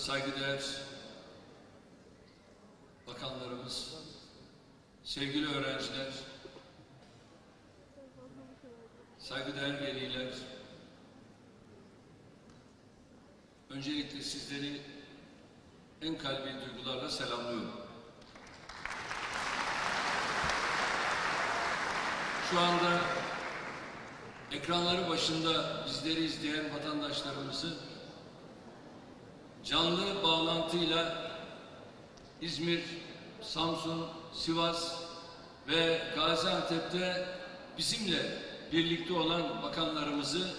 saygıdeğer bakanlarımız, sevgili öğrenciler, saygıdeğer veliler, öncelikle sizleri en kalbi duygularla selamlıyorum. Şu anda ekranları başında bizleri izleyen vatandaşlarımızı canlı bağlantıyla İzmir, Samsun, Sivas ve Gaziantep'te bizimle birlikte olan bakanlarımızı,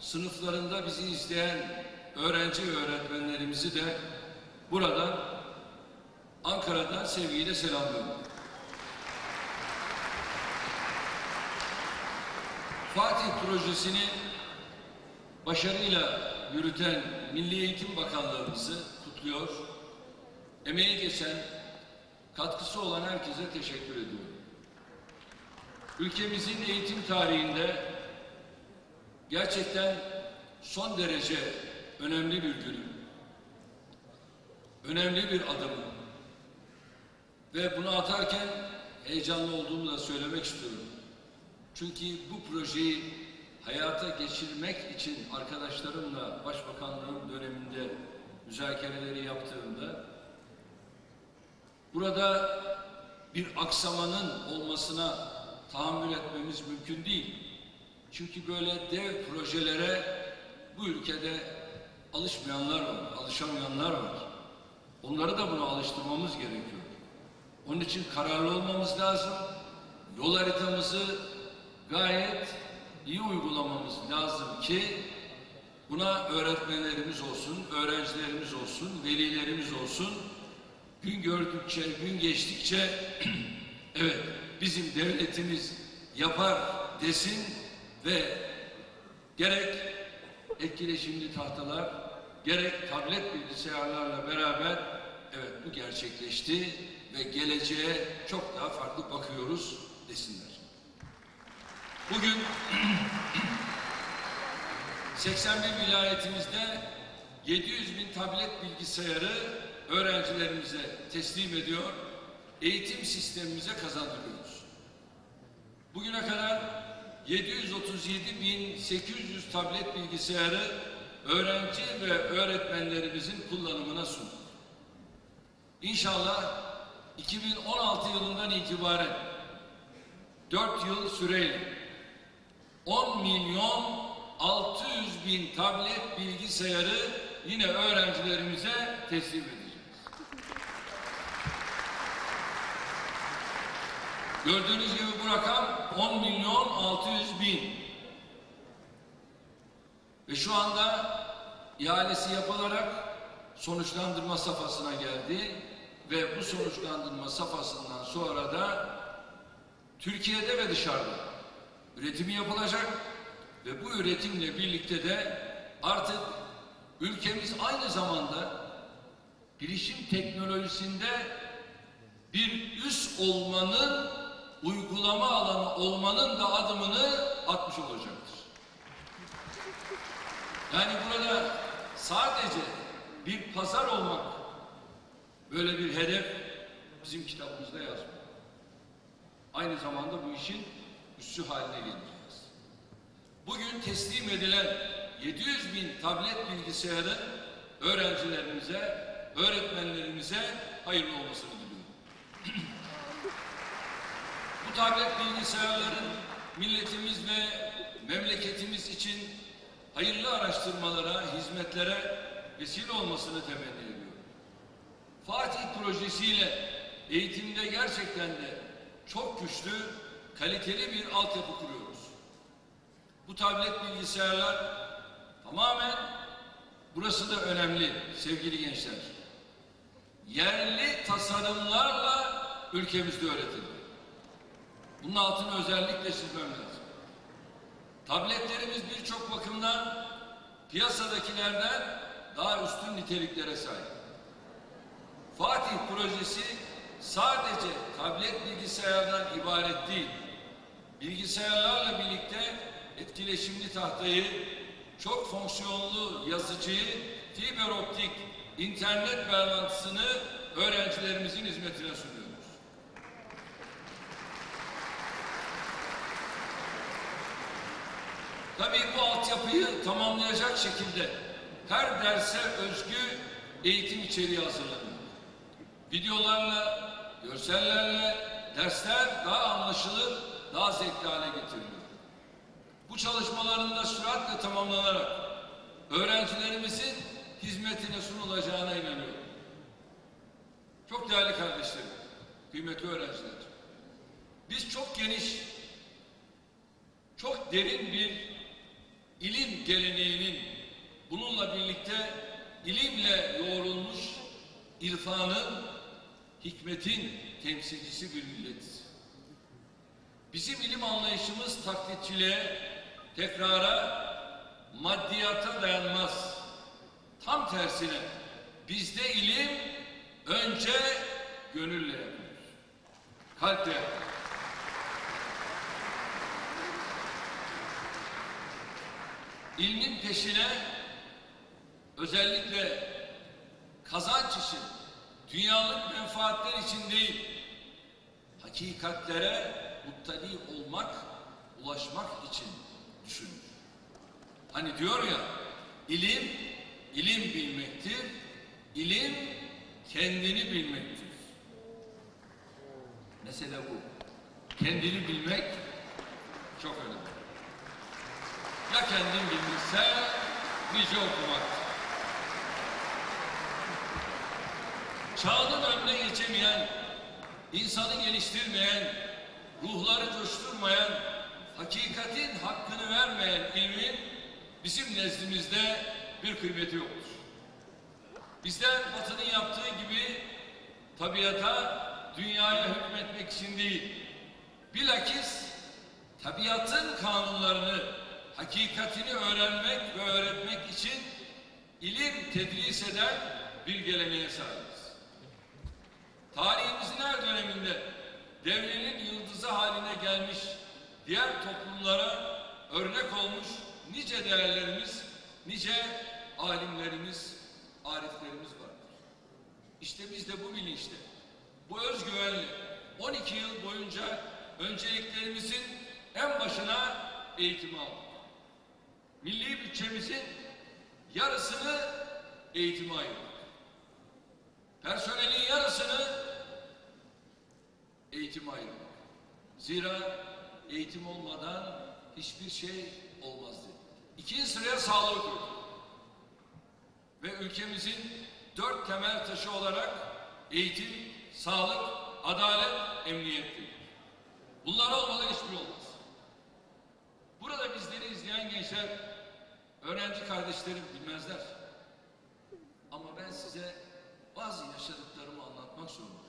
sınıflarında bizi izleyen öğrenci ve öğretmenlerimizi de buradan, Ankara'dan sevgiyle selamlıyorum. Fatih projesini başarıyla yürüten Millî Eğitim Bakanlığımızı kutluyor, emeği geçen, katkısı olan herkese teşekkür ediyorum. Ülkemizin eğitim tarihinde gerçekten son derece önemli bir günün, önemli bir adımın ve bunu atarken heyecanlı olduğumu da söylemek istiyorum. Çünkü bu projeyi hayata geçirmek için arkadaşlarımla Başbakanlığım döneminde müzakereleri yaptığımda burada bir aksamanın olmasına tahammül etmemiz mümkün değil. Çünkü böyle dev projelere bu ülkede alışmayanlar var, alışamayanlar var. Onları da buna alıştırmamız gerekiyor. Onun için kararlı olmamız lazım. Yol haritamızı gayet iyi uygulamamız lazım ki buna öğretmenlerimiz olsun, öğrencilerimiz olsun, velilerimiz olsun. Gün gördükçe, gün geçtikçe evet bizim devletimiz yapar desin ve gerek etkileşimli tahtalar, gerek tablet bilgisayarlarla beraber evet bu gerçekleşti ve geleceğe çok daha farklı bakıyoruz desinler. Bugün 81 vilayetimizde 700.000 tablet bilgisayarı öğrencilerimize teslim ediyor, eğitim sistemimize kazandırıyoruz. Bugüne kadar 737.800 tablet bilgisayarı öğrenci ve öğretmenlerimizin kullanımına sunduk. İnşallah 2016 yılından itibaren 4 yıl süreyle 10.600.000 tablet bilgisayarı yine öğrencilerimize teslim edeceğiz. Gördüğünüz gibi bu rakam 10.600.000 ve şu anda ihalesi yapılarak sonuçlandırma safhasına geldi ve bu sonuçlandırma safhasından sonra da Türkiye'de ve dışarıda üretimi yapılacak ve bu üretimle birlikte de artık ülkemiz aynı zamanda bilişim teknolojisinde bir üs olmanın, uygulama alanı olmanın da adımını atmış olacaktır. Yani burada sadece bir pazar olmak, böyle bir hedef bizim kitabımızda yazmıyor. Aynı zamanda bu işin üssü haline geleceğiz. Bugün teslim edilen 700.000 tablet bilgisayarı öğrencilerimize, öğretmenlerimize hayırlı olmasını diliyorum. Bu tablet bilgisayarların milletimiz ve memleketimiz için hayırlı araştırmalara, hizmetlere vesile olmasını temenni ediyorum. Fatih projesiyle eğitimde gerçekten de çok güçlü, kaliteli bir altyapı kuruyoruz. Bu tablet bilgisayarlar tamamen, burası da önemli sevgili gençler, yerli tasarımlarla ülkemizde öğretildi. Bunun altını özellikle çizmem lazım. Tabletlerimiz birçok bakımdan piyasadakilerden daha üstün niteliklere sahip. Fatih projesi sadece tablet bilgisayardan ibaret değil, bilgisayarlarla birlikte etkileşimli tahtayı, çok fonksiyonlu yazıcıyı, fiber optik internet bağlantısını öğrencilerimizin hizmetine sunuyoruz. Tabii bu altyapıyı tamamlayacak şekilde her derse özgü eğitim içeriği hazırlanıyor. Videolarla, görsellerle dersler daha anlaşılır, daha zevkli hale getiriliyor. Bu çalışmaların da süratle tamamlanarak öğrencilerimizin hizmetine sunulacağına inanıyorum. Çok değerli kardeşlerim, kıymetli öğrenciler, biz çok geniş, çok derin bir ilim geleneğinin bununla birlikte ilimle yoğrulmuş irfanın, hikmetin temsilcisi bir milletiz. Bizim ilim anlayışımız taklitçiliğe, tekrara, maddiyata dayanmaz. Tam tersine bizde ilim önce gönülle yapılır, kalple yapılır. İlmin peşine özellikle kazanç için, dünyalık menfaatler için değil, hakikatlere muttali olmak, ulaşmak için düşünür. Hani diyor ya, ilim, ilim bilmektir, ilim kendini bilmektir. Mesele bu. Kendini bilmek çok önemli. Ya kendin bilirse, nice okumak. Çağının önüne geçemeyen, insanı geliştirmeyen, ruhları coşturmayan, hakikatin hakkını vermeyen ilmin bizim nezdimizde bir kıymeti yoktur. Bizler Batı'nın yaptığı gibi tabiata, dünyaya hükmetmek için değil, bilakis tabiatın kanunlarını, hakikatini öğrenmek ve öğretmek için ilim tedris eden bir geleneğe sahibiz. Tarihimizin her döneminde devrenin yıldızı haline gelmiş, diğer toplumlara örnek olmuş nice değerlerimiz, nice alimlerimiz, ariflerimiz vardır. İşte biz de bu bilinçle, bu özgüvenle 12 yıl boyunca önceliklerimizin en başına eğitimi aldık. Milli bütçemizin yarısını eğitime ayırdık. Personelin yarısını eğitime ayırdık. Zira eğitim olmadan hiçbir şey olmazdı. İkinci sıraya sağlık koyduk. Ve ülkemizin 4 temel taşı olarak eğitim, sağlık, adalet, emniyettir. Bunlar olmadan hiçbir olmaz. Burada bizleri izleyen gençler, öğrenci kardeşlerim bilmezler. Ama ben size bazı yaşadıklarımı anlatmak zorundayım.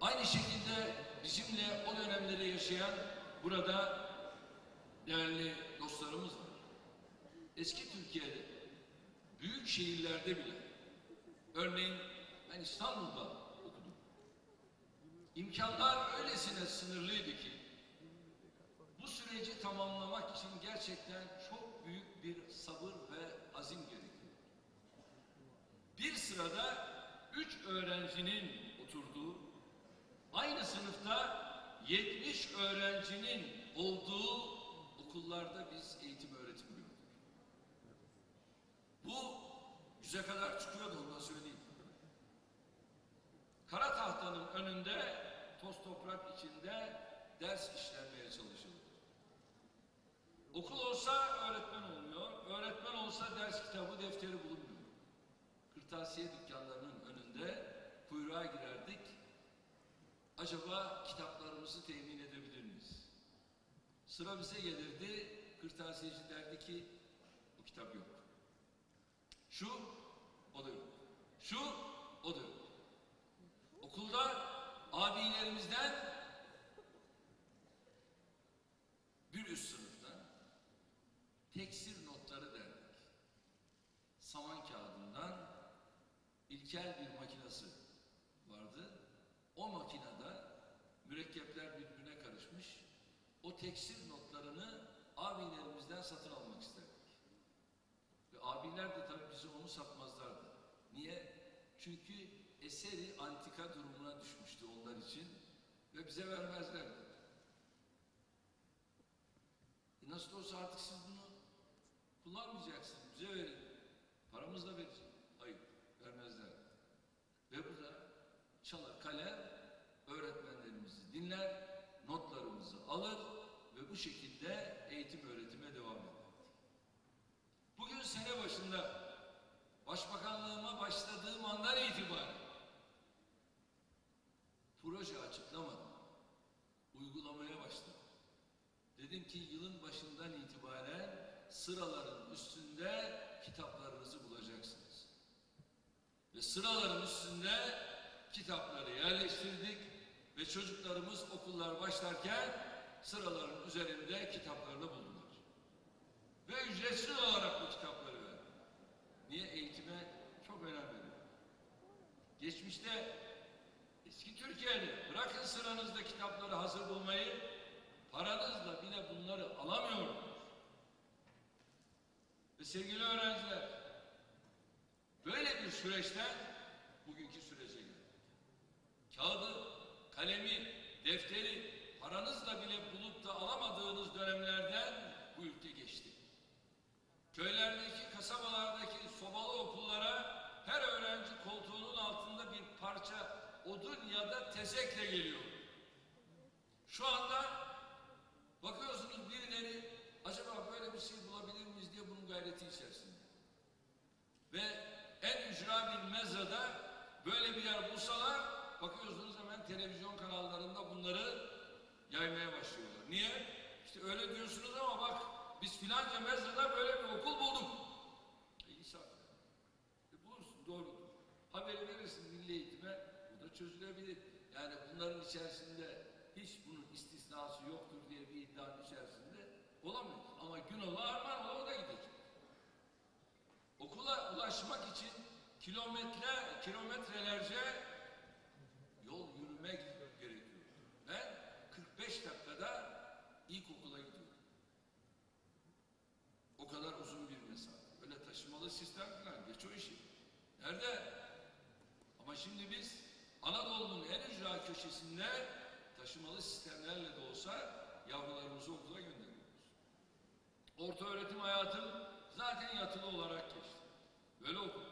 Aynı şekilde bizimle o dönemleri yaşayan burada değerli dostlarımız var. Eski Türkiye'de büyük şehirlerde bile, örneğin ben İstanbul'da okudum. İmkanlar öylesine sınırlıydı ki bu süreci tamamlamak için gerçekten çok büyük bir sabır ve azim gerekiyor. Bir sırada 3 öğrencinin oturduğu, aynı sınıfta 70 öğrencinin olduğu okullarda biz eğitim öğretim gördük. Bu 100'e kadar çıkıyordu, onu da söyleyeyim. Kara tahtanın önünde, toz toprak içinde ders işlenmeye çalışıldı. Okul olsa öğretmen olmuyor, öğretmen olsa ders kitabı, defteri bulunmuyor. Kırtasiye dükkanlarının önünde kuyruğa girerdik. Acaba kitaplarımızı temin edebilir miyiz? Sıra bize gelirdi, kırtasiyeci derdi ki bu kitap yok. Şu, o da yok. Şu, o da yok. Okulda abilerimizden bir üst sınıftan teksir notları derdik. Saman kağıdından ilkel bir makinesi vardı. O makinede mürekkepler birbirine karışmış. O teksir notlarını abilerimizden satın almak isterdik. Ve abiler de tabii bizi onu satın Çünkü eseri antika durumuna düşmüştü onlar için ve bize vermezlerdi. Nasıl olsa artık siz bunu kullanmayacaksınız, bize verin. Paramızla verecek. Hayır, vermezler. Ve bu da çalar kalem öğretmenlerimizi dinler, notlarımızı alır ve bu şekilde eğitim öğretime devam eder. Bugün sene başında Başbakanlığıma başladığım andan itibaren proje açıklamadım. Uygulamaya başladım. Dedim ki yılın başından itibaren sıraların üstünde kitaplarınızı bulacaksınız. Ve sıraların üstünde kitapları yerleştirdik ve çocuklarımız okullar başlarken sıraların üzerinde kitaplarını buldular. Ve ücretsiz olarak bu kitapları verdik. Niye? Eğitime çok önem veriyor. Geçmişte eski Türkiye'de bırakın sıranızda kitapları hazır bulmayı, paranızla bile bunları alamıyordunuz. Ve sevgili öğrenciler, böyle bir süreçten bugünkü sürece geldik. Kağıdı, kalemi, defteri paranızla bile bulup da alamadığınız dönemlerden bu ülke geçti. Köylerdeki, kasabalardaki sobalı okullara her öğrenci koltuğunun altında bir parça odun ya da tezekle geliyor. Şu anda bakıyorsunuz birileri acaba böyle bir şey bulabilir miyiz diye bunun gayreti içerisinde. Ve en ücra bilmez ya da böyle bir yer bulsalar bakıyorsunuz hemen televizyon kanallarında bunları yaymaya başlıyorlar. Niye? İşte öyle diyorsunuz ama bak biz filanca mezrada böyle bir okul bulduk. İsa. Bu doğrudur. Haberi verirsin milli eğitime, bu da çözülebilir. Yani bunların içerisinde hiç bunun istisnası yoktur diye bir iddianın içerisinde olamıyor. Ama gün ola armağan ola o da gidecek. Okula ulaşmak için kilometrelerce yol yürümek gerekiyor. Ben 45 dakikada ilkokula gidiyorum. O kadar uzun bir mesafe. Öyle taşımalı sistem falan. Geç o işi. Nerede? Ama şimdi biz Anadolu'nun en ücra köşesinde taşımalı sistemlerle de olsa yavrularımızı okula gönderiyoruz. Orta öğretim hayatım zaten yatılı olarak geçti. Böyle okul.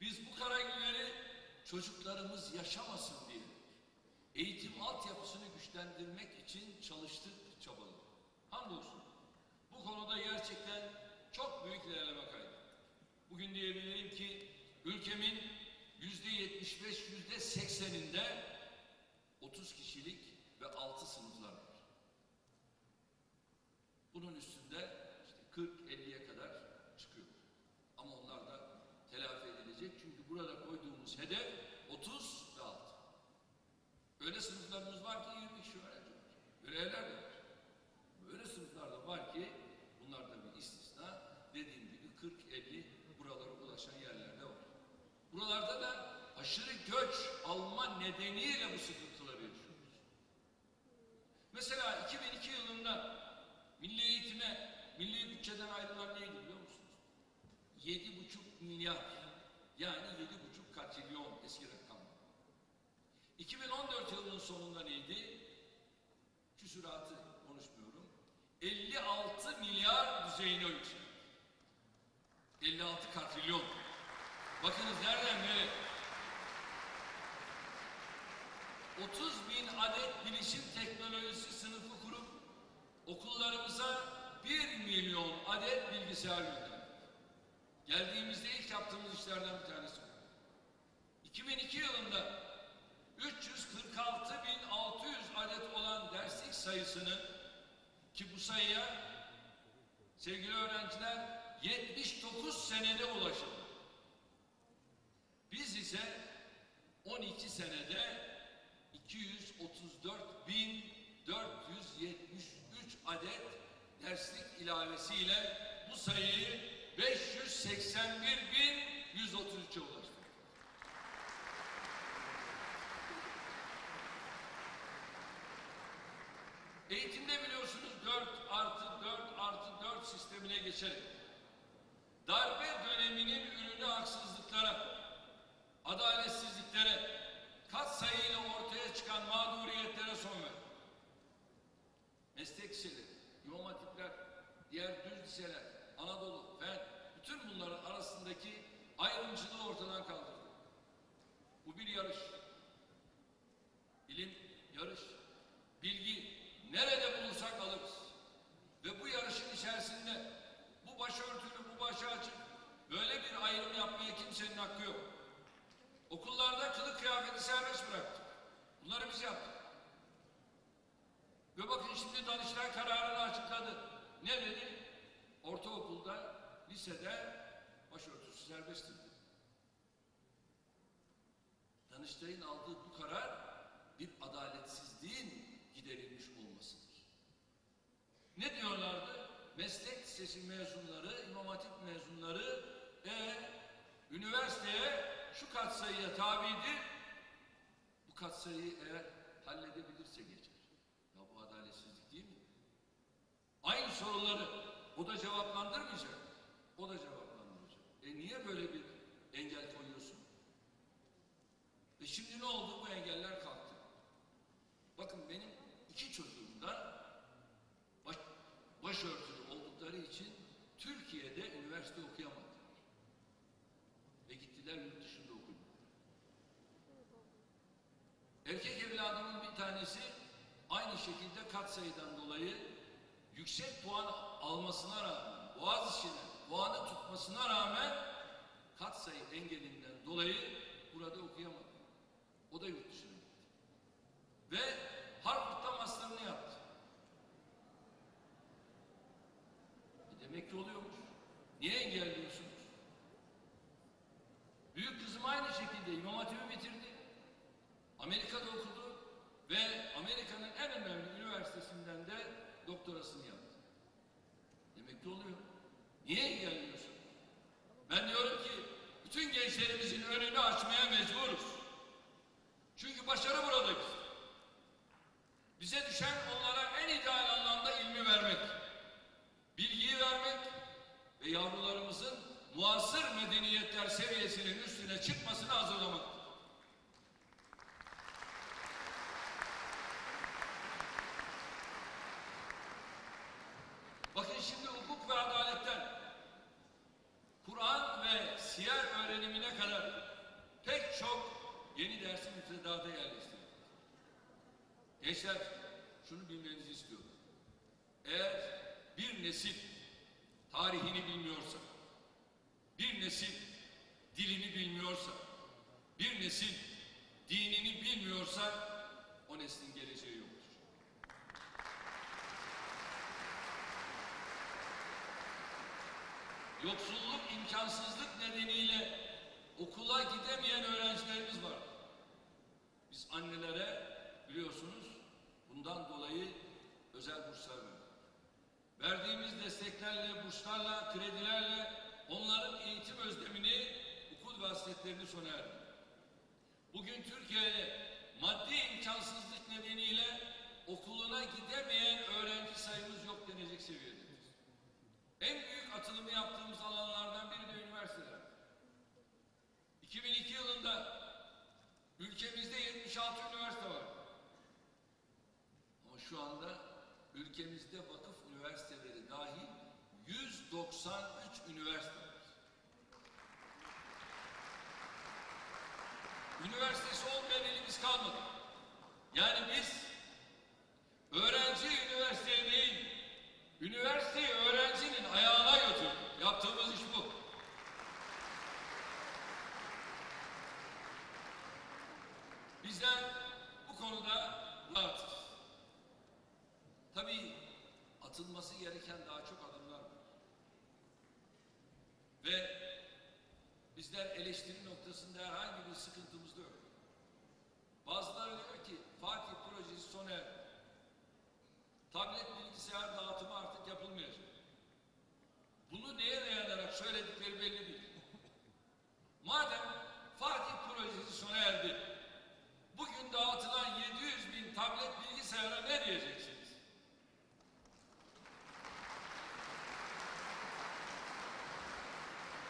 Biz bu kara günleri çocuklarımız yaşamasın diye eğitim altyapısını güçlendirmek için çalıştık, çabaladık. Hamdolsun. Bu konuda gerçekten çok büyük ilerleme kaydettik. Bugün diyebilirim ki ülkemin %75, %80'inde 30 kişilik ve 6 sınıflar var. Bunun üstünde işte 40-50'ye kadar çıkıyor. Ama onlar da telafi edilecek çünkü burada koyduğumuz hedef 30 ve 6. Öyle sınıflarımız var ki 20 kişi öğrenci var. Görevler de var. Öyle sınıflar da var ki bunlar da bir istisna. Dediğim gibi 40-50 buralara ulaşan yerlerde var. Buralarda da aşırı göç alma nedeniyle bu sıkıntıları yaşıyoruz. Mesela 2002 yılında milli eğitime, milli bütçeden ayrılan neydi biliyor musunuz? 7,5 milyar. Yani 7,5 katrilyon eski rakam. 2014 yılının sonunda neydi? Küsuratı konuşmuyorum. 56 milyar düzeyine yükseldi. 56 katrilyon. Bakınız nereden nereye? 30.000 adet bilişim teknolojisi sınıfı kurup okullarımıza 1 milyon adet bilgisayar gönderdik. Geldiğimizde ilk yaptığımız işlerden bir tanesi bu. 2002 yılında 346.600 adet olan derslik sayısını ki bu sayıya sevgili öğrenciler 79 senede ulaşıldı. Biz ise 12 senede 234.473 adet derslik ilavesiyle bu sayıyı 581.133'e ulaştık. Eğitimde biliyorsunuz 4+4+4 sistemine geçerek darbe döneminin ürünü haksızlıklara, adaletsizliklere, kat sayıyla ortaya çıkan mağduriyetlere son ver. Meslek liseleri, imam hatipler, diğer düz liseler, Anadolu, fen, bütün bunların arasındaki ayrımcılığı ortadan kaldırdı. Bu bir yarış. İlim, yarış. Bilgi, nerede bulursak alırız. Ve bu yarışın içerisinde bu başörtülü, bu başı açık, böyle bir ayrım yapmaya kimsenin hakkı yok. Okullarda kılık kıyafeti serbest bıraktık. Bunları biz yaptık. Ve bakın şimdi Danıştay kararını açıkladı. Ne dedi? Ortaokulda, lisede başörtüsü serbesttir dedi. Danıştay'ın aldığı bu karar bir adaletsizliğin giderilmiş olmasıdır. Ne diyorlardı? Meslek lisesi mezunları, imam hatip mezunları üniversiteye şu katsayıya tabidir. Bu katsayıyı eğer halledebilirse geçer. Ya bu adaletsizlik değil mi? Aynı soruları o da cevaplandırmayacak. O da cevaplandıracak. Niye böyle bir engel koyuyorsun? Ve şimdi ne oldu? Bu engeller kalktı. Bakın benim iki çocuğum da başörtülü oldukları için Türkiye'de üniversite okuyamadılar. Ve gittiler yurt dışında okudular. Erkek evladımın bir tanesi aynı şekilde katsayıdan dolayı yüksek puan almasına rağmen, Boğaziçi'ne puanı tutmasına rağmen katsayı engelinden dolayı burada okuyamadı. O da yurt dışına gitti. Ve Harvard'da master'ını yaptı. Demek ki oluyormuş. Niye engelliyorsunuz? Büyük kızım aynı şekilde imam hatip'i bitirdi. Amerika'da okudu ve Amerika'nın en önemli üniversitesinden de doktorasını yaptı. Demek ki oluyor. Niye engelliyorsunuz? Ben diyorum ki bütün gençlerimizin önünü açmaya mecburuz. Çünkü başarı burada bizim. Bize düşen onlara en ideal anlamda ilmi vermek, bilgiyi vermek ve yavrularımızın muasır medeniyetler seviyesinin üstüne çıkmasını hazırlamaktır. Bakın şimdi hukuk ve adaletten Kur'an ve siyer öğrenimine kadar pek çok yeni dersi müfredata yerleştirdik. Gençler şunu bilmenizi istiyorum. Eğer bir nesil tarihini bilmiyorsa, bir nesil dilini bilmiyorsa, bir nesil dinini bilmiyorsa o neslin geleceği yoktur. Yoksulluk, imkansızlık nedeniyle okula gidemeyen öğrencilerimiz var. Biz annelere biliyorsunuz bundan dolayı özel burslar veriyoruz. Verdiğimiz desteklerle, burslarla, kredilerle onların eğitim özlemini, okul vasiyetlerini sona erdirdik. Bugün Türkiye'de maddi imkansızlık nedeniyle okuluna gidemeyen öğrenci sayımız yok denecek seviyedeyiz. En büyük atılımı yaptığımız alanlardan biri de üniversiteler. 2002 yılında ülkemizde 76 üniversite var. Ama şu anda ülkemizde vakıf üniversiteleri dahil 193 üniversite var. Üniversitesi olmayan elimiz kalmadı. Yani biz öğrenci üniversiteye değil, üniversiteyi öğrencinin ayağına götürdük. Yaptığımız iş bu. Bizden bu konuda rahatız. Tabii atılması gereken daha çok adımlar var. Ve bizler eleştiri noktasında herhangi bir sıkıntımız da yok. Bazıları diyor ki Fatih projesi sona erdi. Tablet bilgisayar dağıtımı artık yapılmayacak. Bunu neye dayanarak söyledikleri belli değil. Madem Fatih projesi sona erdi, bugün dağıtılan 700.000 tablet bilgisayara ne diyeceksin?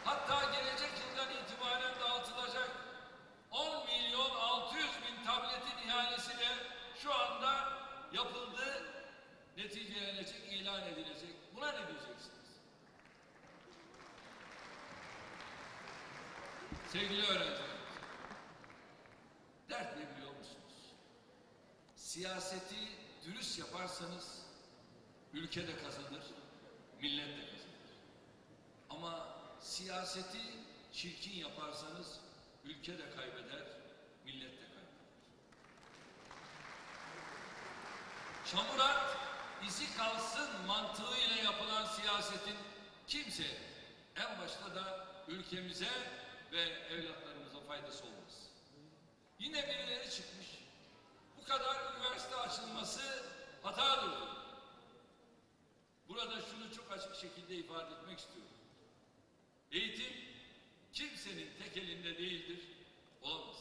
Hatta gelecek yıldan itibaren dağıtılacak yapıldı, neticelenecek, ilan edilecek. Buna ne diyeceksiniz? Sevgili öğrenciler, dert ne biliyor musunuz? Siyaseti dürüst yaparsanız ülke de kazanır, millet de kazanır. Ama siyaseti çirkin yaparsanız ülke de kaybeder, millet de kaybeder. Çamura izi kalsın mantığıyla yapılan siyasetin kimse en başta da ülkemize ve evlatlarımıza faydası olmaz. Yine birileri çıkmış. Bu kadar üniversite açılması hatadır. Burada şunu çok açık şekilde ifade etmek istiyorum. Eğitim kimsenin tek elinde değildir, olamaz.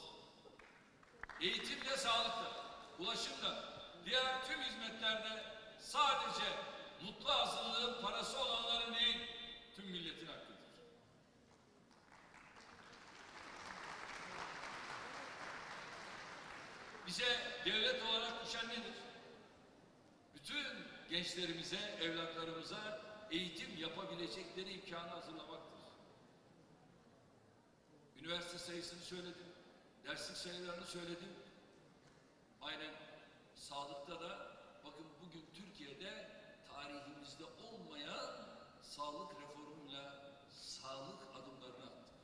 Eğitimde, sağlıkta, ulaşımda, diğer tüm hizmetlerde sadece mutlu azınlığın parası olanların değil, tüm milletin hakkıdır. Bize devlet olarak düşen nedir? Bütün gençlerimize, evlatlarımıza eğitim yapabilecekleri imkanı hazırlamaktır. Üniversite sayısını söyledim, derslik sayılarını söyledim. Aynen sağlıkta da bakın bugün Türkiye'de tarihimizde olmayan sağlık reformuyla sağlık adımlarını attık.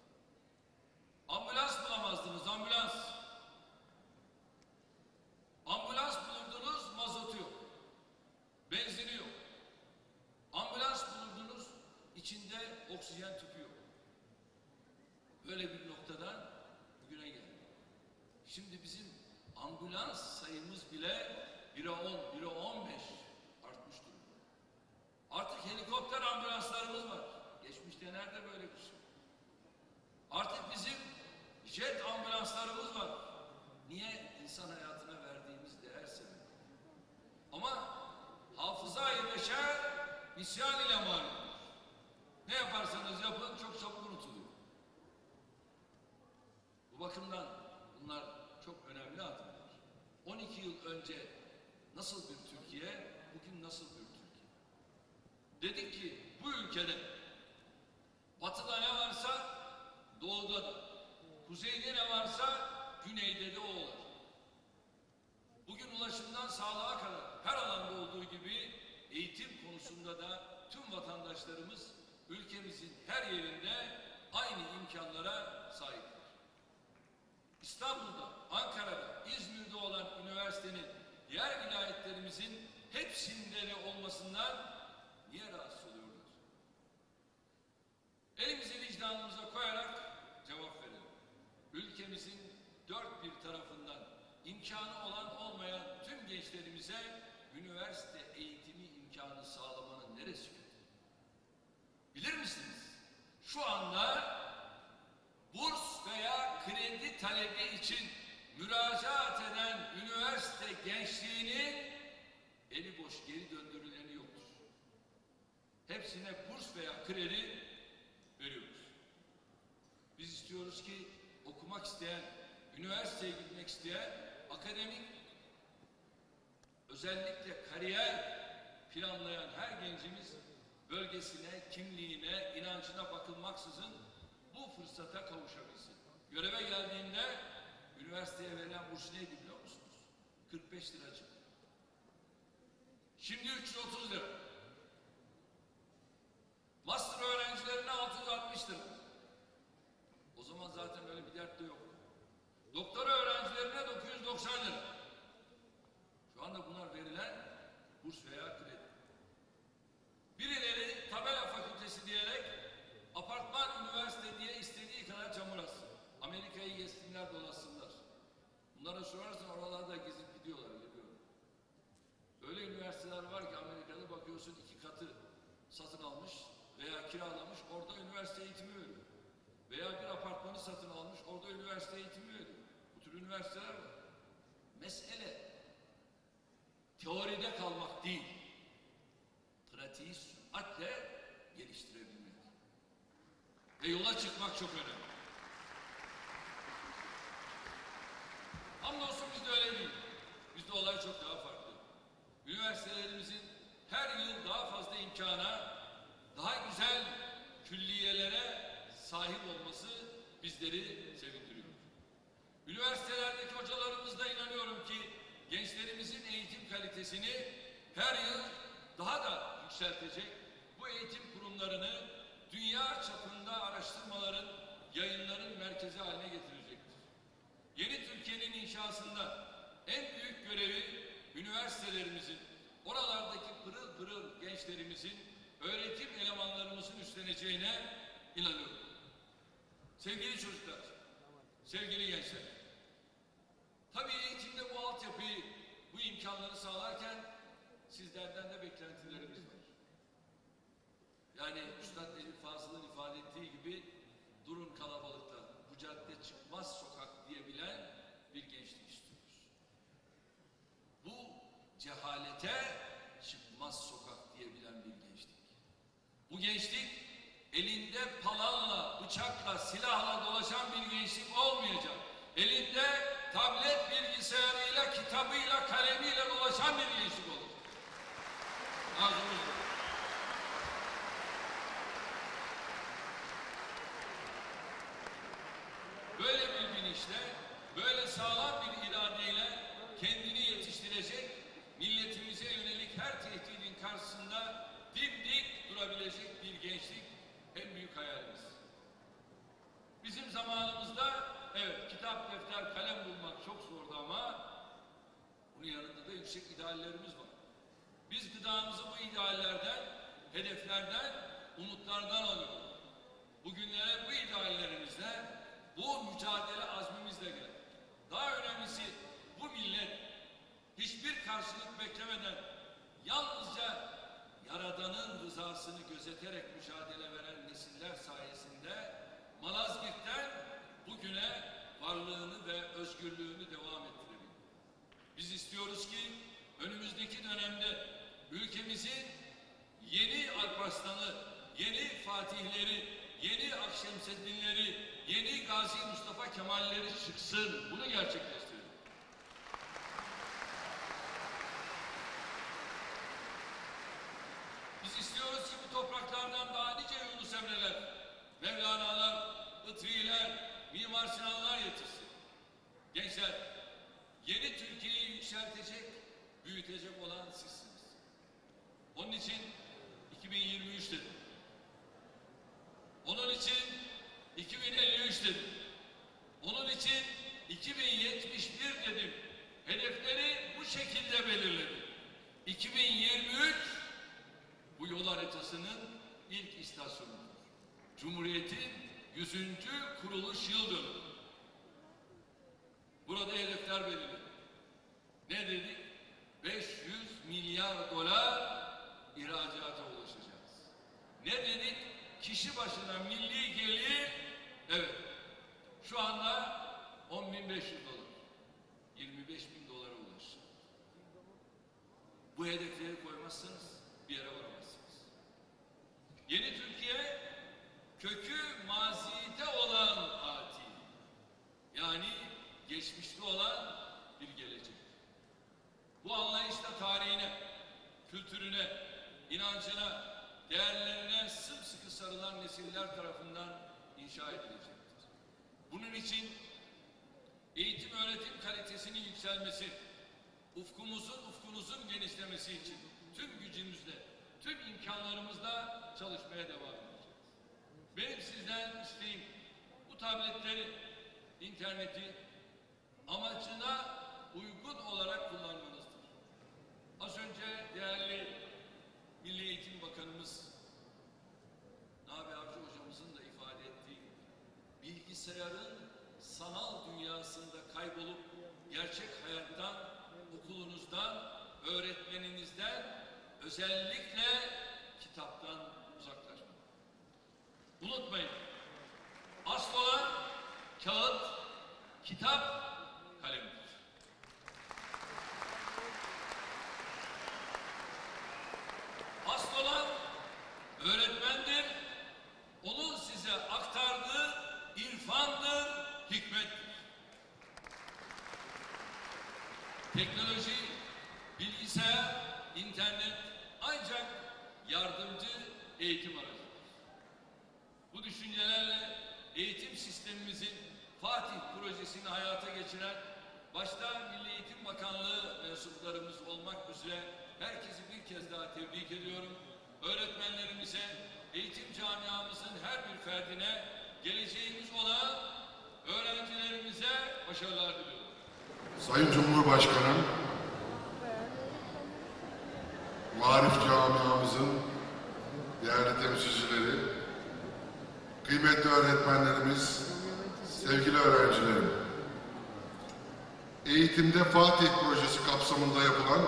Ambulans bulamazdınız, ambulans. Ambulans bulurdunuz, mazotu yok. Benzini yok. Ambulans bulurdunuz, içinde oksijen tüpü yok. Böyle bir noktadan bugüne geldik. Şimdi bizim ambulans sayımız bile 1'e 10, 1'e 15 artmış durumda. Artık helikopter ambulanslarımız var. Geçmişte nerede böyle bir şey? Artık bizim jet ambulanslarımız var. Niye? İnsan hayatına verdiğimiz değer sebebi. Ama hafıza-i beşer isyan ile malum. Ne yaparsanız yapın çok çabuk unutuluyor. Bu bakımdan bunlar çok önemli adımlar. 12 yıl önce nasıl bir Türkiye, bugün nasıl bir Türkiye? Dedik ki bu ülkede batıda ne varsa doğuda da, kuzeyde ne varsa güneyde de o olur. Bugün ulaşımdan sağlığa kadar her alanda olduğu gibi eğitim konusunda da tüm vatandaşlarımız ülkemizin her yerinde aynı imkanlara sahiptir. İstanbul'da, Ankara'da, İzmir'de olan üniversitenin diğer vilayetlerimizin hepsinde de olmasından niye rahatsız oluyorlar? Elimizi vicdanımıza koyarak cevap verelim. Ülkemizin dört bir tarafından imkanı olan olmayan tüm gençlerimize üniversite eğitimi imkanı sağlamanın neresi kötü? Bilir misiniz? Şu anda burs veya kredi talebi için müracaat eden üniversite gençliğini eli boş geri döndürüleni yoktur. Hepsine burs veya kredi veriyoruz. Biz istiyoruz ki okumak isteyen, üniversiteye gitmek isteyen, akademik, özellikle kariyer planlayan her gencimiz bölgesine, kimliğine, inancına bakılmaksızın bu fırsata kavuşabilsin. Göreve geldiğinde üniversiteye verilen burs neydi biliyor musunuz? 45 lira çıktı. Şimdi 330 lira. Master öğrencilerine 660 lira. O zaman zaten böyle bir dert de yok. Doktora öğrencilerine 990 lira. Şu anda bunlar verilen burs veya kredi. Birileri tabela fakültesi diyerek apartman üniversite diye istediği kadar çamurası. Amerika'yı gezsinler, dolasınlar. Bunlara sorarsan oralarda gezip gidiyorlar, biliyorum. Öyle üniversiteler var ki Amerika'da bakıyorsun 2 katı satın almış veya kiralamış, orada üniversite eğitimi veriyor. Veya bir apartmanı satın almış, orada üniversite eğitimi veriyor. Bu tür üniversiteler var. Mesele teoride kalmak değil, pratiği süratle geliştirebilmek. Ve yola çıkmak çok önemli. Hamdolsun bizde öyle değil. Bizde olay çok daha farklı. sahip olması bizleri sevindiriyor. Üniversitelerdeki hocalarımız da inanıyorum ki gençlerimizin eğitim kalitesini her yıl daha da yükseltecek. Bu eğitim kurumlarını dünya çapında araştırmaların, yayınların merkezi haline getirecektir. Yeni Türkiye'nin inşasında en büyük görevi üniversitelerimizin, oralardaki pırıl pırıl gençlerimizin, öğretim elemanlarımızın üstleneceğine inanıyorum. Sevgili çocuklar, sevgili gençler, tabii eğitimde bu altyapıyı, bu imkanları sağlarken sizlerden de beklentilerimiz var. Yani Üstad Necip Fazıl'ın ifade ettiği gibi durun kalabalıkta, bu cadde çıkmaz sokak diyebilen bir gençlik istiyoruz. Bu cehalete çıkmaz sokak diyebilen bir gençlik. Bu gençlik elinde palanla, bıçakla, silahla dolaşan bir gençlik olmayacak. Elinde tablet bilgisayarıyla, kitabıyla, kalemiyle dolaşan bir gençlik olacak. Arzumuz. Böyle bir bilinçle, böyle sağlam bir iradeyle kendini yetiştirecek, milletimize yönelik her tehdidin karşısında dimdik durabilecek bir gençlik en büyük hayalimiz. Bizim zamanımızda evet kitap, defter, kalem bulmak çok zordu ama bunun yanında da yüksek ideallerimiz var. Biz gıdamızı bu ideallerden, hedeflerden, umutlardan alıyoruz. Bugünlere bu ideallerimizle, bu mücadele azmimizle gelen. Daha önemlisi bu millet hiçbir karşılık beklemeden yalnızca Yaradan'ın rızasını gözeterek mücadele veren nesiller sayesinde Malazgirt'ten bugüne varlığını ve özgürlüğünü devam ettirebilir. Biz istiyoruz ki önümüzdeki dönemde ülkemizin yeni Alparslan'ı, yeni Fatihleri, yeni Akşemseddinleri, yeni Gazi Mustafa Kemalleri çıksın. Bunu gerçekleştirelim. Biz istiyoruz ki bu topraklardan daha nice Yunus Emre'ler, Mevlana'lar, Itri'ler, Mimar Sinan'lar yetişsin. Gençler, yeni Türkiye'yi yükseltecek, büyütecek olan sizsiniz. Onun için 2023 dedim. Onun için 2053 dedim. Onun için 2071 dedim. Hedefleri bu şekilde belirledim. 2023 bu yol haritasının ilk istasyonudur. Cumhuriyet'in 100. kuruluş yıldır. Burada hedefler belirledik. Ne dedik? 500 milyar $ ihracata ulaşacağız. Ne dedik? Kişi başına milli gelir, evet, şu anda 10.500 $, $25.000'a ulaşır. Bu hedefleri koymazsanız bir yere varamazsınız. Yeni Türkiye, kökü mazide olan ati, yani geçmişte olan bir gelecek. Bu anlayışla tarihine, kültürüne, inancına, değerlerine sımsıkı sarılan nesiller tarafından inşa edilecektir. Bunun için eğitim öğretim kalitesinin yükselmesi, ufkumuzun, ufkunuzun genişlemesi için tüm gücümüzle, tüm imkanlarımızla çalışmaya devam edeceğiz. Benim sizden isteğim bu tabletleri, interneti amacına uygun olarak kullanmanızdır. Az önce değerli Millî Eğitim Bakanımız Nabi Avcı hocamızın da ifade ettiği bilgisayarın sanal dünyasında kaybolup gerçek hayattan, okulunuzdan, öğretmeninizden, özellikle kitaptan uzaklaşmayın. Unutmayın, asıl olan kağıt, kitap, kalemdir. Asıl olan öğretmendir, onun size aktardığı irfandır, hikmettir. Teknoloji, bilgisayar, internet ancak yardımcı eğitim aracıdır. Bu düşüncelerle sistemimizin Fatih projesini hayata geçiren başta Millî Eğitim Bakanlığı mensuplarımız olmak üzere herkesi bir kez daha tebrik ediyorum. Öğretmenlerimize, eğitim camiamızın her bir ferdine, geleceğimiz olan öğrencilerimize başarılar diliyorum. Sayın Cumhurbaşkanım, Marif camiamızın değerli temsilcileri, kıymetli öğretmenlerimiz, sevgili öğrencilerim, eğitimde Fatih projesi kapsamında yapılan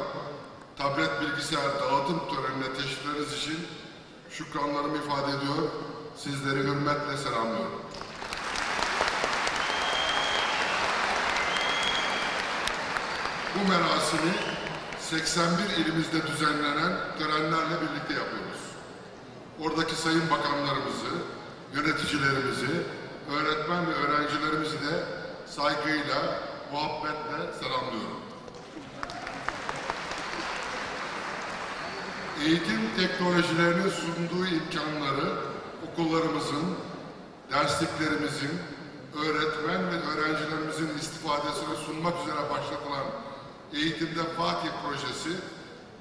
tablet bilgisayar dağıtım törenine teşrifleriniz için şükranlarımı ifade ediyor, sizleri hürmetle selamlıyorum. Bu merasimi 81 ilimizde düzenlenen törenlerle birlikte yapıyoruz. Oradaki sayın bakanlarımızı, yöneticilerimizi, öğretmen ve öğrencilerimizi de saygıyla, muhabbetle selamlıyorum. Eğitim teknolojilerinin sunduğu imkanları okullarımızın, dersliklerimizin, öğretmen ve öğrencilerimizin istifadesine sunmak üzere başlatılan Eğitimde Fatih projesi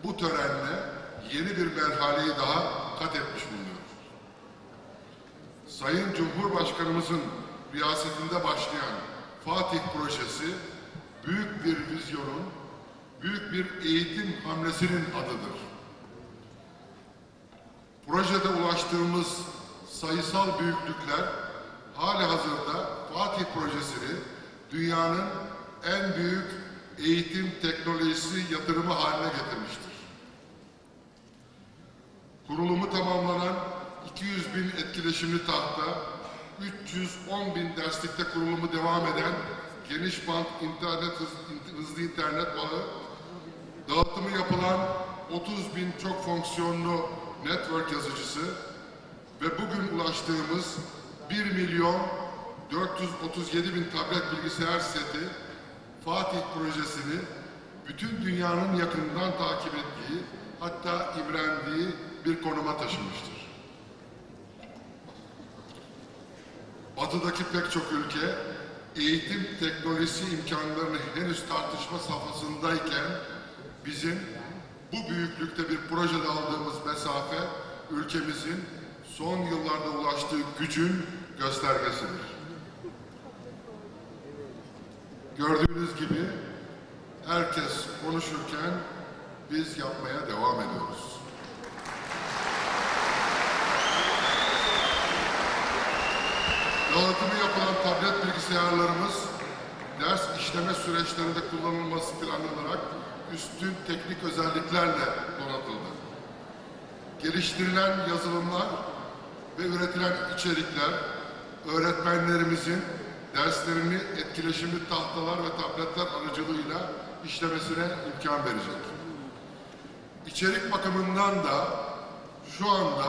bu törenle yeni bir merhaleyi daha kat etmiş bulunuyoruz. Sayın Cumhurbaşkanımızın riyasetinde başlayan Fatih projesi büyük bir vizyonun, büyük bir eğitim hamlesinin adıdır. Projede ulaştığımız sayısal büyüklükler halihazırda Fatih projesini dünyanın en büyük eğitim teknolojisi yatırımı haline getirmiştir. Kurulumu tamamlanan 200.000 etkileşimli tahta, 310.000 derslikte kurulumu devam eden geniş bant internet, hızlı internet bağı, dağıtımı yapılan 30.000 çok fonksiyonlu network yazıcısı ve bugün ulaştığımız 1.437.000 tablet bilgisayar seti Fatih projesini bütün dünyanın yakından takip ettiği, hatta imrendiği bir konuma taşımıştır. Batı'daki pek çok ülke eğitim teknolojisi imkanlarını henüz tartışma safhasındayken bizim bu büyüklükte bir projede aldığımız mesafe ülkemizin son yıllarda ulaştığı gücün göstergesidir. Gördüğünüz gibi herkes konuşurken biz yapmaya devam ediyoruz. Dağıtımı yapılan tablet bilgisayarlarımız ders işleme süreçlerinde kullanılması planlanarak üstün teknik özelliklerle donatıldı. Geliştirilen yazılımlar ve üretilen içerikler öğretmenlerimizin derslerini etkileşimli tahtalar ve tabletler aracılığıyla işlemesine imkan verecek. İçerik bakımından da şu anda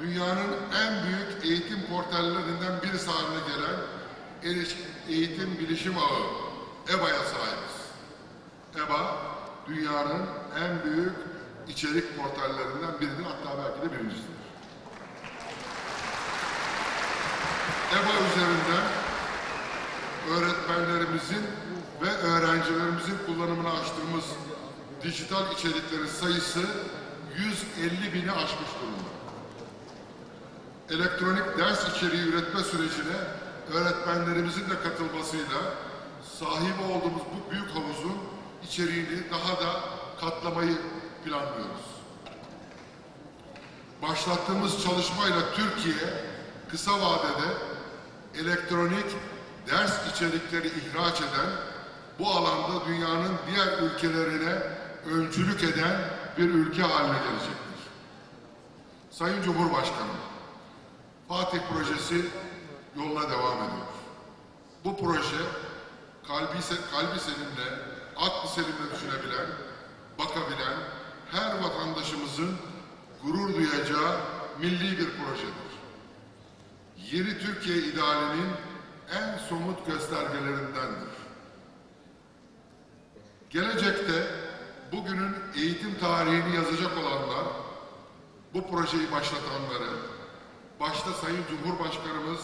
dünyanın en büyük eğitim portallerinden birisi haline gelen eğitim bilişim ağı EBA'ya sahibiz. EBA dünyanın en büyük içerik portallerinden biridir, hatta belki de birincisidir. EBA üzerinden öğretmenlerimizin ve öğrencilerimizin kullanımını açtığımız dijital içeriklerin sayısı 150.000'i aşmış durumda. Elektronik ders içeriği üretme sürecine öğretmenlerimizin de katılmasıyla sahibi olduğumuz bu büyük havuzun içeriğini daha da katlamayı planlıyoruz. Başlattığımız çalışmayla Türkiye kısa vadede elektronik ders içerikleri ihraç eden, bu alanda dünyanın diğer ülkelerine öncülük eden bir ülke haline gelecektir. Sayın Cumhurbaşkanım, Fatih projesi yoluna devam ediyor. Bu proje kalbi selimle, aklı selimle düşünebilen, bakabilen her vatandaşımızın gurur duyacağı milli bir projedir. Yeni Türkiye idealinin en somut göstergelerindendir. Gelecekte bugünün eğitim tarihini yazacak olanlar, bu projeyi başlatanları, başta Sayın Cumhurbaşkanımız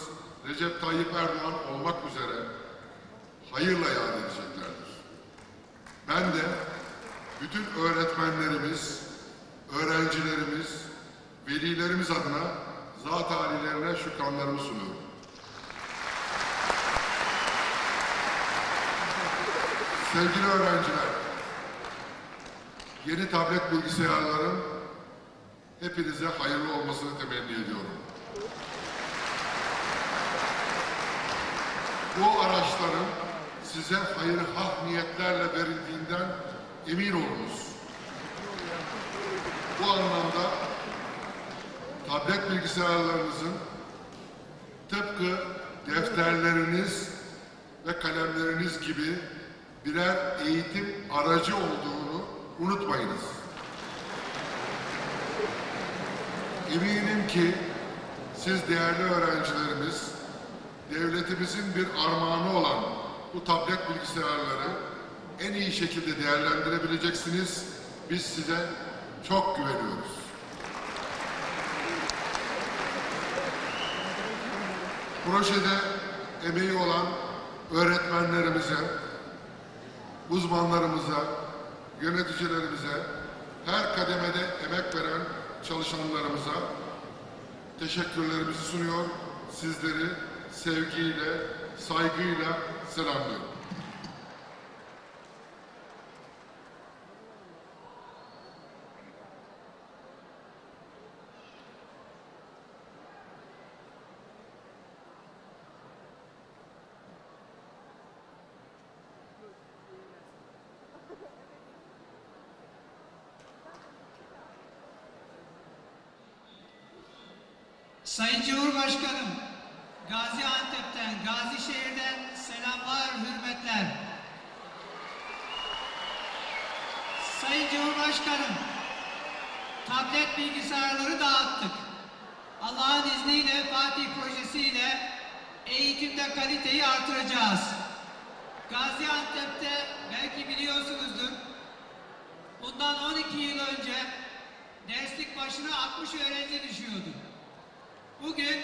Recep Tayyip Erdoğan olmak üzere hayırla yad edeceklerdir. Ben de bütün öğretmenlerimiz, öğrencilerimiz, velilerimiz adına zat halilerine şükranlarımı sunuyorum. Sevgili öğrenciler, yeni tablet bilgisayarların hepinize hayırlı olmasını temenni ediyorum. Bu araçların size hayır hak niyetlerle verildiğinden emin olunuz. Bu anlamda tablet bilgisayarlarınızın tıpkı defterleriniz ve kalemleriniz gibi birer eğitim aracı olduğunu unutmayınız. Eminim ki siz değerli öğrencilerimiz, devletimizin bir armağanı olan bu tablet bilgisayarları en iyi şekilde değerlendirebileceksiniz. Biz size çok güveniyoruz. Projede emeği olan öğretmenlerimize, uzmanlarımıza, yöneticilerimize, her kademede emek veren çalışanlarımıza teşekkürlerimizi sunuyor. Sizleri sevgiyle, saygıyla selamlıyorum. Sayın Cumhurbaşkanım, Gaziantep'ten, Gazişehir'den selamlar, hürmetler. Sayın Cumhurbaşkanım, tablet bilgisayarları dağıttık. Allah'ın izniyle Fatih projesiyle eğitimde kaliteyi artıracağız. Gaziantep'te belki biliyorsunuzdur, bundan 12 yıl önce derslik başına 60 öğrenci düşüyordu. Bugün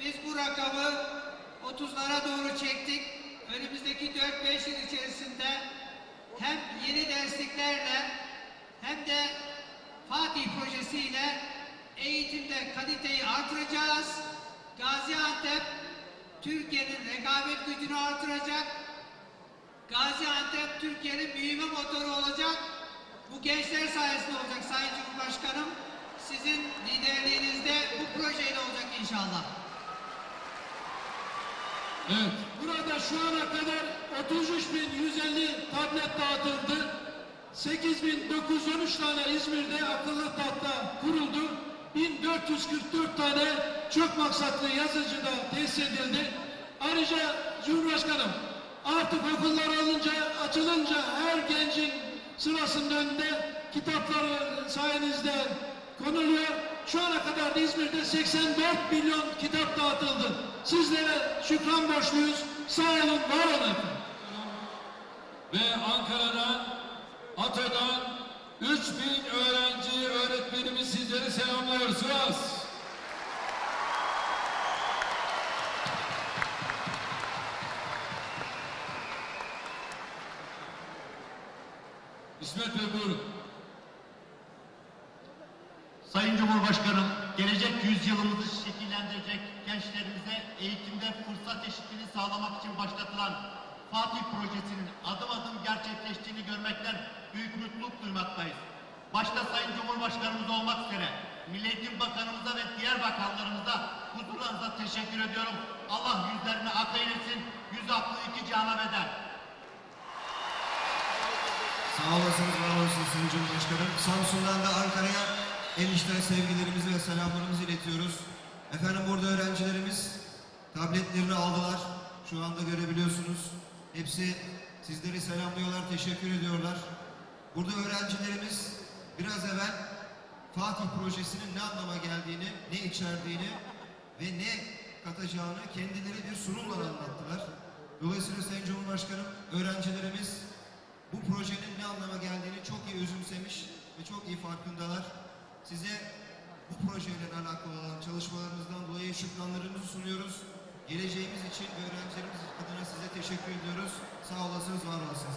biz bu rakamı 30'lara doğru çektik. Önümüzdeki 4-5 yıl içerisinde hem yeni dersliklerle hem de Fatih projesiyle eğitimde kaliteyi artıracağız. Gaziantep Türkiye'nin rekabet gücünü artıracak. Gaziantep Türkiye'nin büyüme motoru olacak. Bu gençler sayesinde olacak Sayın Cumhurbaşkanım. Sizin liderliğinizde bu projeyle olacak inşallah. Evet, burada şu ana kadar 33.150 tablet dağıtıldı. 8.913 tane İzmir'de akıllı tahta kuruldu. 1.444 tane çok maksatlı yazıcı da tesis edildi. Ayrıca Cumhurbaşkanım, artık okullar açılınca her gencin sırasının önünde kitapları sayenizde konuluyor. Şu ana kadar da İzmir'de 84 milyon kitap dağıtıldı. Sizlere şükran borçluyuz. Sağ olun, var olun. Ve Ankara'dan, Ata'dan 3000 öğrenci öğretmenimiz sizleri selamlıyor. Sivas. İsmet Bey buyurun. Sayın Cumhurbaşkanım, gelecek yüzyılımızı şekillendirecek gençlerimize eğitimde fırsat eşitliğini sağlamak için başlatılan Fatih Projesi'nin adım adım gerçekleştiğini görmekten büyük mutluluk duymaktayız. Başta Sayın Cumhurbaşkanımız olmak üzere Millî Eğitim Bakanımıza ve diğer bakanlarımıza, huzurunuza teşekkür ediyorum. Allah yüzlerini ak eylesin, yüz aklı iki cana bedel. Sağ olasınız, var olasınız Sayın Cumhurbaşkanım. Samsun'dan da Ankara'ya enişten sevgilerimizi ve selamlarımızı iletiyoruz. Efendim, burada öğrencilerimiz tabletlerini aldılar. Şu anda görebiliyorsunuz. Hepsi sizleri selamlıyorlar, teşekkür ediyorlar. Burada öğrencilerimiz biraz evvel Fatih Projesi'nin ne anlama geldiğini, ne içerdiğini ve ne katacağını kendileri bir sunumla anlattılar. Dolayısıyla Sayın Cumhurbaşkanım, öğrencilerimiz bu projenin ne anlama geldiğini çok iyi özümsemiş ve çok iyi farkındalar. Size bu projeyle alakalı olan çalışmalarınızdan dolayı şükranlarımızı sunuyoruz. Geleceğimiz için ve öğrencilerimiz adına size teşekkür ediyoruz. Sağ olasınız, var olasınız